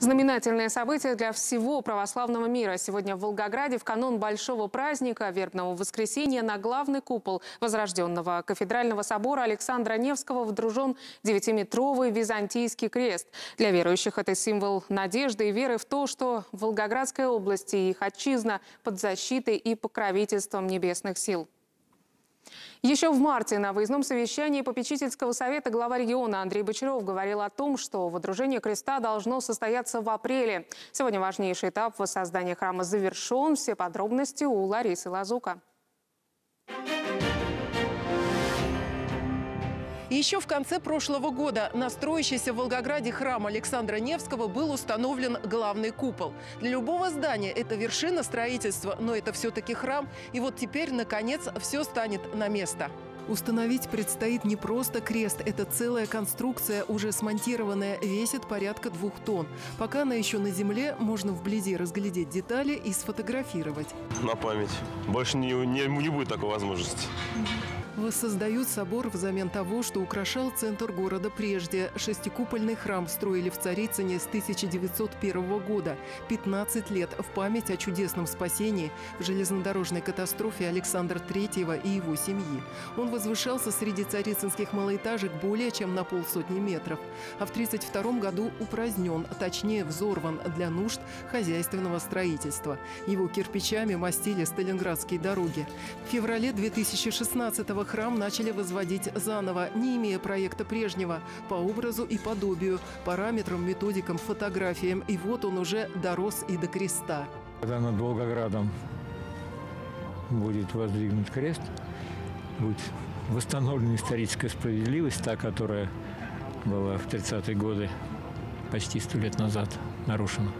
Знаменательное событие для всего православного мира. Сегодня в Волгограде в канун большого праздника Вербного воскресенья на главный купол возрожденного кафедрального собора Александра Невского вдружен 9-метровый византийский крест. Для верующих это символ надежды и веры в то, что Волгоградская область и их отчизна под защитой и покровительством небесных сил. Еще в марте на выездном совещании попечительского совета глава региона Андрей Бочаров говорил о том, что водружение креста должно состояться в апреле. Сегодня важнейший этап воссоздания храма завершен. Все подробности у Ларисы Лазука. Еще в конце прошлого года на строящийся в Волгограде храм Александра Невского был установлен главный купол. Для любого здания это вершина строительства, но это все-таки храм. И вот теперь, наконец, все станет на место. Установить предстоит не просто крест, это целая конструкция, уже смонтированная, весит порядка 2 тонн. Пока она еще на земле, можно вблизи разглядеть детали и сфотографировать. На память. Больше не будет такой возможности. Воссоздают собор взамен того, что украшал центр города прежде. Шестикупольный храм строили в Царицыне с 1901 года. 15 лет в память о чудесном спасении в железнодорожной катастрофе Александра III и его семьи. Он возвышался среди царицынских малоэтажек более чем на полсотни метров. А в 1932 году упразднен, точнее взорван для нужд хозяйственного строительства. Его кирпичами мастили сталинградские дороги. В феврале 2016 года храм начали возводить заново, не имея проекта прежнего, по образу и подобию, параметрам, методикам, фотографиям. И вот он уже дорос и до креста. Когда над Волгоградом будет воздвигнут крест, будет восстановлена историческая справедливость, та, которая была в 30-е годы, почти 100 лет назад, нарушена.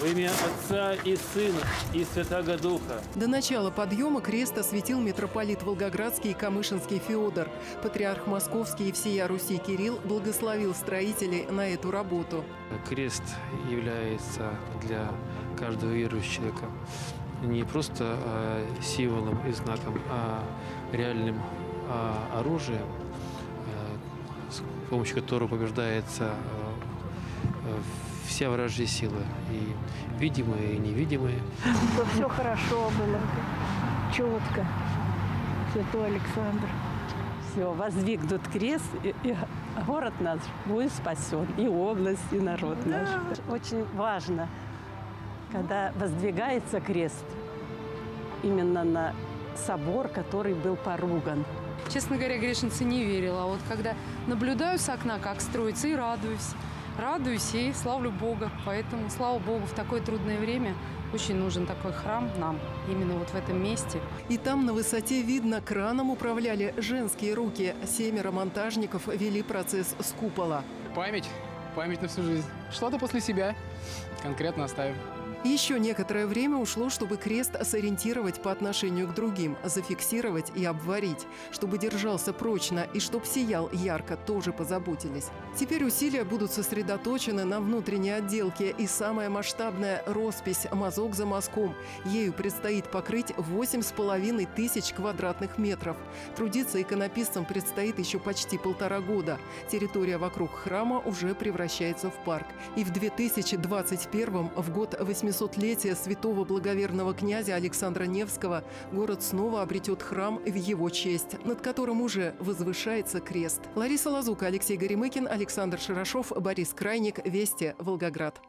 Во имя Отца и Сына и Святаго Духа. До начала подъема крест осветил митрополит Волгоградский и Камышинский Феодор. Патриарх Московский и всея Руси Кирилл благословил строителей на эту работу. Крест является для каждого верующего человека не просто символом и знаком, а реальным оружием, с помощью которого побеждается вся вражья сила, и видимые, и невидимые. Что все хорошо было, четко. Святой Александр. Все, воздвигнут крест, и город наш будет спасен, и область, и народ наш. Очень важно, когда воздвигается крест именно на собор, который был поруган. Честно говоря, грешница не верила, а вот когда наблюдаю с окна, как строится, и радуюсь. Радуюсь и славлю Бога. Поэтому, слава Богу, в такое трудное время очень нужен такой храм нам, именно вот в этом месте. И там на высоте видно, краном управляли женские руки. 7 монтажников вели процесс с купола. Память на всю жизнь. Что-то после себя конкретно оставим. Еще некоторое время ушло, чтобы крест сориентировать по отношению к другим, зафиксировать и обварить. Чтобы держался прочно и чтоб сиял ярко, тоже позаботились. Теперь усилия будут сосредоточены на внутренней отделке. И самая масштабная – роспись «Мазок за мазком». Ею предстоит покрыть 8500 квадратных метров. Трудиться иконописцам предстоит еще почти 1,5 года. Территория вокруг храма уже превращается в парк. И в 2021, в год 800-летия святого благоверного князя Александра Невского, город снова обретет храм в его честь, над которым уже возвышается крест. Лариса Лазука, Алексей Горимыкин, Александр Широшов, Борис Крайник. Вести. Волгоград.